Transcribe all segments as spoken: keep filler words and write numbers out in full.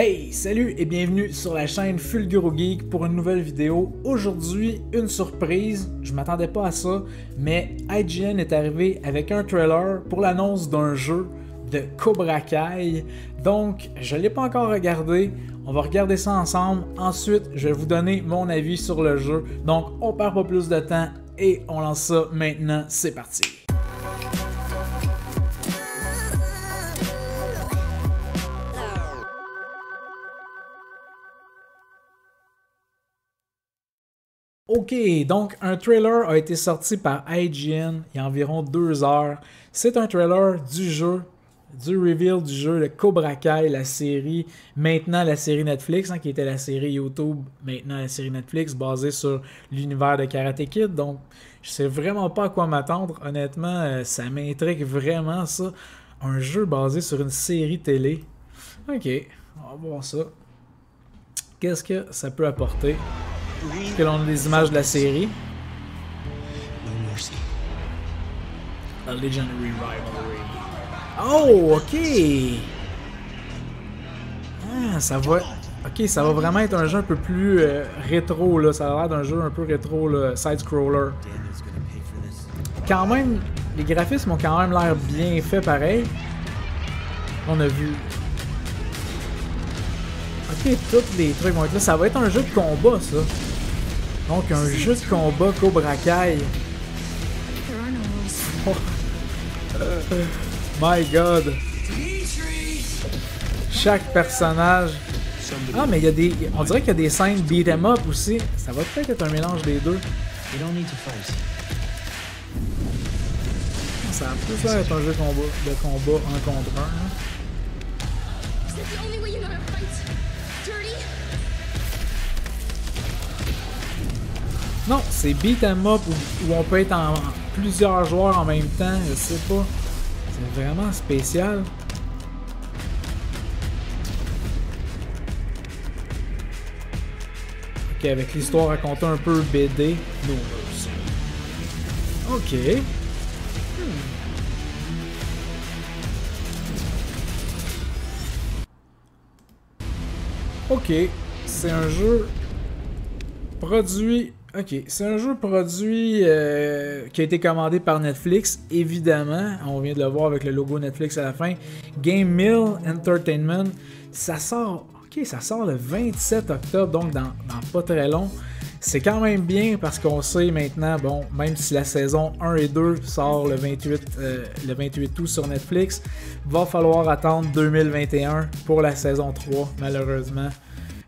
Hey, salut et bienvenue sur la chaîne Fulguro Geek pour une nouvelle vidéo. Aujourd'hui, une surprise, je m'attendais pas à ça, mais I G N est arrivé avec un trailer pour l'annonce d'un jeu de Cobra Kai. Donc, je ne l'ai pas encore regardé, on va regarder ça ensemble. Ensuite, je vais vous donner mon avis sur le jeu. Donc, on perd pas plus de temps et on lance ça maintenant, c'est parti. Ok, donc un trailer a été sorti par I G N il y a environ deux heures. C'est un trailer du jeu, du reveal du jeu, le Cobra Kai, la série, maintenant la série Netflix, hein, qui était la série YouTube, maintenant la série Netflix, basée sur l'univers de Karate Kid. Donc, je sais vraiment pas à quoi m'attendre. Honnêtement, ça m'intrigue vraiment ça. Un jeu basé sur une série télé. Ok, on va voir ça. Qu'est-ce que ça peut apporter? Que l'on a des images de la série. A legendary rivalry. Oh, ok! Ah, ça va... Ok, ça va vraiment être un jeu un peu plus euh, rétro, là. Ça a l'air d'un jeu un peu rétro, là, side-scroller. Quand même, les graphismes ont quand même l'air bien faits, pareil. On a vu... Ok, tous les trucs vont être là. Ça va être un jeu de combat, ça. Donc, un jeu de combat Cobra Kai. Oh. My God. Chaque personnage. Ah, mais il y a des... On dirait qu'il y a des scènes beat 'em up aussi. Ça va peut-être être un mélange des deux. Ça va plus faire être un jeu de combat, de combat un contre un. Hein. Non, c'est beat 'em up où, où on peut être en, en plusieurs joueurs en même temps, je sais pas. C'est vraiment spécial. Ok, avec l'histoire racontée un peu B D. No. Ok. Hmm. Ok, c'est un jeu produit. Ok, c'est un jeu produit euh, qui a été commandé par Netflix, évidemment. On vient de le voir avec le logo Netflix à la fin. Game Mill Entertainment. Ça sort. Ok, ça sort le vingt-sept octobre, donc dans, dans pas très long. C'est quand même bien parce qu'on sait maintenant, bon, même si la saison un et deux sort le vingt-huit août sur Netflix, va falloir attendre deux mille vingt et un pour la saison trois, malheureusement.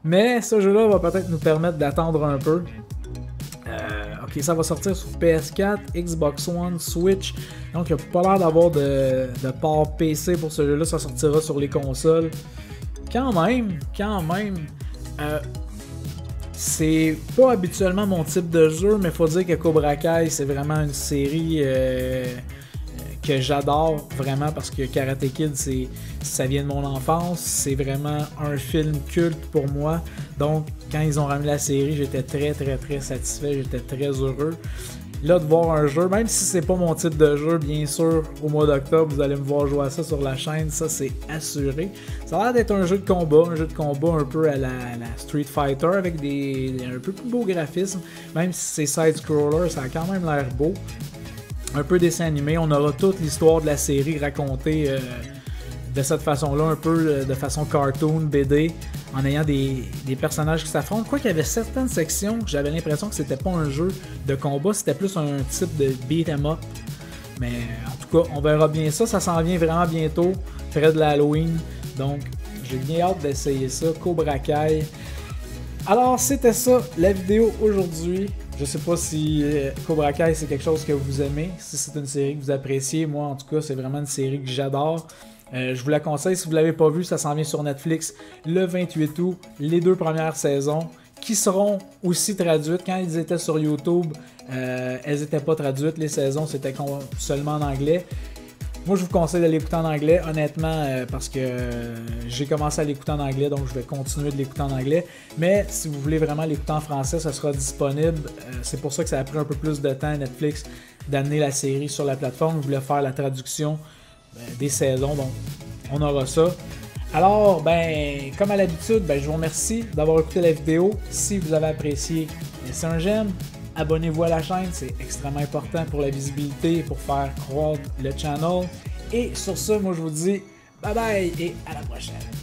Mais ce jeu-là va peut-être nous permettre d'attendre un peu. Euh, ok, ça va sortir sur P S quatre, Xbox One, Switch. Donc, il n'y a pas l'air d'avoir de, de port P C pour ce jeu-là. Ça sortira sur les consoles. Quand même, quand même. Euh, C'est pas habituellement mon type de jeu, mais faut dire que Cobra Kai, c'est vraiment une série euh, que j'adore vraiment parce que Karate Kid, ça vient de mon enfance. C'est vraiment un film culte pour moi. Donc, quand ils ont ramené la série, j'étais très, très, très satisfait. J'étais très heureux. Là, de voir un jeu, même si c'est pas mon type de jeu, bien sûr, au mois d'octobre, vous allez me voir jouer à ça sur la chaîne, ça c'est assuré. Ça a l'air d'être un jeu de combat, un jeu de combat un peu à la, à la Street Fighter, avec des, des un peu plus beaux graphismes. Même si c'est side-scroller, ça a quand même l'air beau. Un peu dessin animé, on aura toute l'histoire de la série racontée euh, de cette façon-là, un peu euh, de façon cartoon, B D. En ayant des, des personnages qui s'affrontent. Quoi qu'il y avait certaines sections, j'avais l'impression que c'était pas un jeu de combat, c'était plus un type de beat 'em up. Mais en tout cas, on verra bien ça. Ça s'en vient vraiment bientôt, près de l'Halloween. Donc, j'ai bien hâte d'essayer ça. Cobra Kai. Alors, c'était ça la vidéo aujourd'hui. Je sais pas si Cobra Kai c'est quelque chose que vous aimez, si c'est une série que vous appréciez. Moi, en tout cas, c'est vraiment une série que j'adore. Euh, je vous la conseille, si vous ne l'avez pas vu, ça s'en vient sur Netflix le vingt-huit août, les deux premières saisons, qui seront aussi traduites. Quand ils étaient sur YouTube, euh, elles n'étaient pas traduites, les saisons, c'était seulement en anglais. Moi, je vous conseille de l'écouter en anglais, honnêtement, euh, parce que euh, j'ai commencé à l'écouter en anglais, donc je vais continuer de l'écouter en anglais. Mais si vous voulez vraiment l'écouter en français, ça sera disponible. Euh, C'est pour ça que ça a pris un peu plus de temps à Netflix d'amener la série sur la plateforme. Je voulais faire la traduction des saisons, donc on aura ça. Alors, ben, comme à l'habitude, ben, je vous remercie d'avoir écouté la vidéo. Si vous avez apprécié, laissez un j'aime. Abonnez-vous à la chaîne, c'est extrêmement important pour la visibilité, pour faire croître le channel. Et sur ce, moi je vous dis bye bye et à la prochaine.